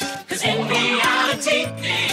Cause in reality